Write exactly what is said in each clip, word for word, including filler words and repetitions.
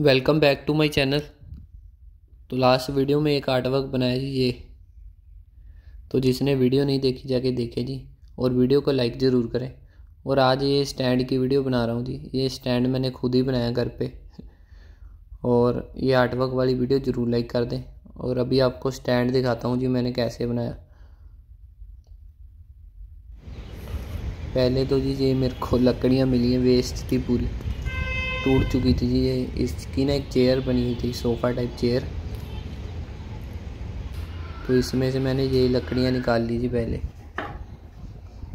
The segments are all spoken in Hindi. Welcome back to my channel. तो लास्ट वीडियो में एक आर्ट वर्क बनाया जी ये, तो जिसने वीडियो नहीं देखी जाके देखे जी और वीडियो को लाइक ज़रूर करें। और आज ये स्टैंड की वीडियो बना रहा हूँ जी। ये स्टैंड मैंने खुद ही बनाया घर पे, और ये आर्ट वर्क वाली वीडियो ज़रूर लाइक कर दें। और अभी आपको स्टैंड दिखाता हूँ जी मैंने कैसे बनाया। पहले तो जी ये मेरे को लकड़ियाँ मिली हैं, वेस्ट थी पूरी, टूट चुकी थी जी ये। इसकी ना एक चेयर बनी हुई थी, सोफ़ा टाइप चेयर, तो इसमें से मैंने ये लकड़ियाँ निकाल ली थी पहले,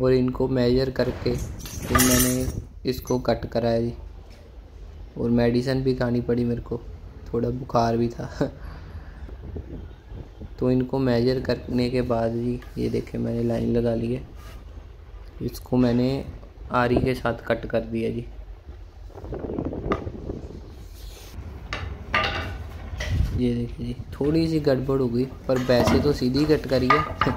और इनको मेजर करके फिर मैंने इसको कट कराया जी। और मेडिसिन भी खानी पड़ी मेरे को, थोड़ा बुखार भी था। तो इनको मेजर करने के बाद जी ये देखे मैंने लाइन लगा ली है, इसको मैंने आरी के साथ कट कर दिया जी। ये देखिए जी, थोड़ी सी गड़बड़ हो गई, पर वैसे तो सीधी कट करी है।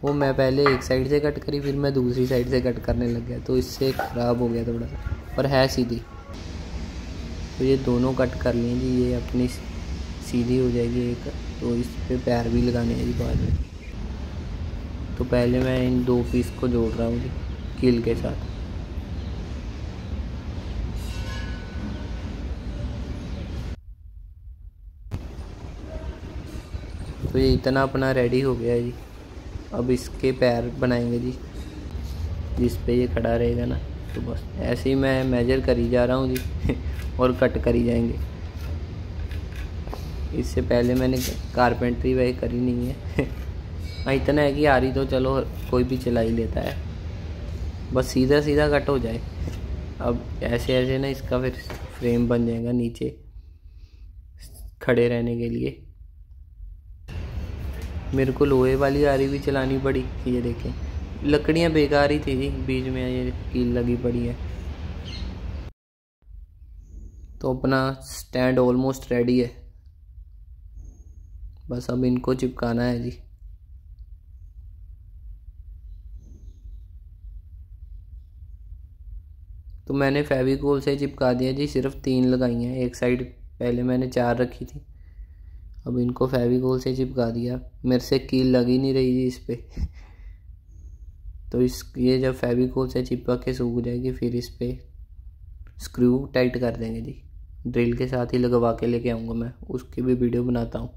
वो मैं पहले एक साइड से कट करी, फिर मैं दूसरी साइड से कट करने लग गया, तो इससे ख़राब हो गया थोड़ा सा, पर है सीधी। तो ये दोनों कट कर लिए जी, ये अपनी सीधी हो जाएगी एक, तो इस पर पैर भी लगाने हैं जी बाद में। तो पहले मैं इन दो पीस को जोड़ रहा हूँ जी कील के साथ। तो ये इतना अपना रेडी हो गया जी। अब इसके पैर बनाएंगे जी, जिस पे ये खड़ा रहेगा ना। तो बस ऐसे ही मैं मेजर करी जा रहा हूँ जी और कट करी जाएंगे। इससे पहले मैंने कारपेंटरी वह करी नहीं है। हाँ, इतना है कि आरी तो चलो कोई भी चला ही लेता है, बस सीधा सीधा कट हो जाए। अब ऐसे ऐसे ना इसका फिर फ्रेम बन जाएगा नीचे खड़े रहने के लिए। मेरे को लोहे वाली आरी भी चलानी पड़ी। ये देखें लकड़ियाँ बेकार ही थी जी, बीच में ये कील लगी पड़ी है। तो अपना स्टैंड ऑलमोस्ट रेडी है, बस अब इनको चिपकाना है जी। तो मैंने फेविकोल से चिपका दिया जी, सिर्फ तीन लगाई हैं एक साइड, पहले मैंने चार रखी थी। अब इनको फेविकोल से चिपका दिया, मेरे से कील लगी नहीं रही थी इस पे। तो इस ये जब फेविकोल से चिपका के सूख जाएगी, फिर इस पे स्क्रू टाइट कर देंगे जी। ड्रिल के साथ ही लगवा के लेके आऊँगा मैं, उसकी भी वीडियो बनाता हूँ।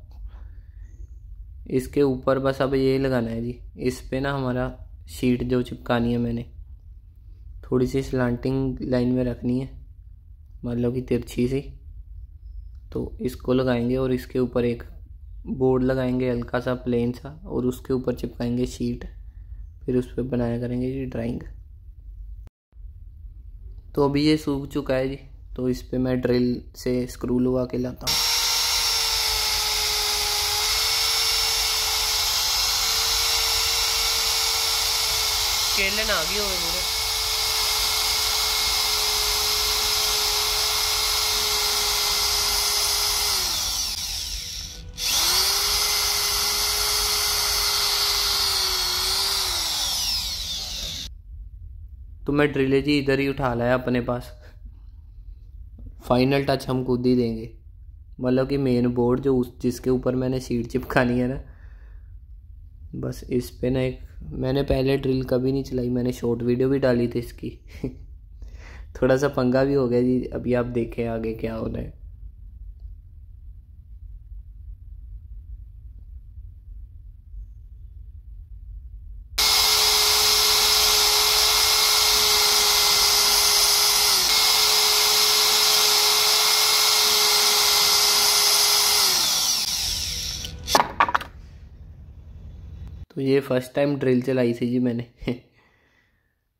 इसके ऊपर बस अब ये लगाना है जी, इस पे ना हमारा शीट जो चिपकानी है मैंने, थोड़ी सी स्लांटिंग लाइन में रखनी है, मतलब कि तिरछी सी। तो इसको लगाएंगे और इसके ऊपर एक बोर्ड लगाएंगे हल्का सा प्लेन सा, और उसके ऊपर चिपकाएंगे शीट, फिर उस पर बनाया करेंगे ये ड्राइंग। तो अभी ये सूख चुका है जी, तो इस पर मैं ड्रिल से स्क्रू लगा के लाता हूँ। केले ना आगे हुए मेरे। तो मैं ड्रिले जी इधर ही उठा लाया अपने पास। फाइनल टच हम खुद ही देंगे, मतलब कि मेन बोर्ड जो उस जिसके ऊपर मैंने सीट चिपकानी है ना, बस इस पे ना एक मैंने पहले ड्रिल कभी नहीं चलाई, मैंने शॉर्ट वीडियो भी डाली थी इसकी। थोड़ा सा पंगा भी हो गया जी, अभी आप देखें आगे क्या हो रहा है। तो ये फ़र्स्ट टाइम ड्रिल चलाई थी जी मैंने।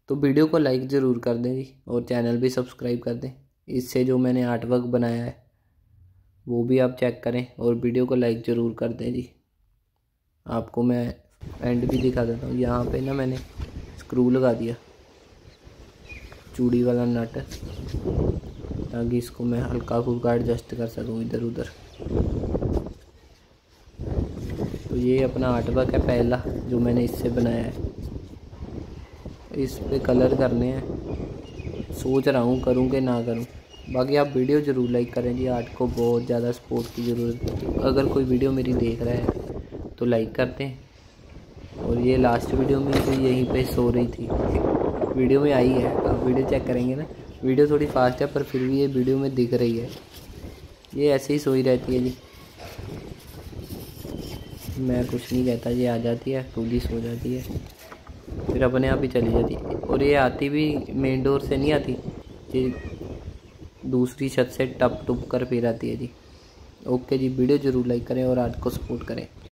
तो वीडियो को लाइक ज़रूर कर दें जी, और चैनल भी सब्सक्राइब कर दें। इससे जो मैंने आर्ट वर्क बनाया है वो भी आप चेक करें, और वीडियो को लाइक ज़रूर कर दें जी। आपको मैं एंड भी दिखा देता हूँ। यहाँ पे ना मैंने स्क्रू लगा दिया, चूड़ी वाला नट, ताकि इसको मैं हल्का फुल्का एडजस्ट कर सकूँ इधर उधर। तो ये अपना आर्ट वर्क है पहला जो मैंने इससे बनाया है। इस पे कलर करने हैं, सोच रहा हूँ करूँ कि ना करूँ। बाकी आप वीडियो ज़रूर लाइक करें जी, आर्ट को बहुत ज़्यादा सपोर्ट की ज़रूरत है। अगर कोई वीडियो मेरी देख रहा है तो लाइक करते हैं। और ये लास्ट वीडियो में तो यहीं पे सो रही थी, वीडियो में आई है, आप वीडियो चेक करेंगे ना, वीडियो थोड़ी फास्ट है पर फिर भी ये वीडियो में दिख रही है, ये ऐसे ही सोई रहती है जी। मैं कुछ नहीं कहता, ये आ जाती है, खुद ही सो जाती है, फिर अपने आप ही चली जाती है। और ये आती भी मेन डोर से नहीं आती, ये दूसरी छत से टप टुप कर फिर आती है जी। ओके जी, वीडियो ज़रूर लाइक करें और आर्ट को सपोर्ट करें।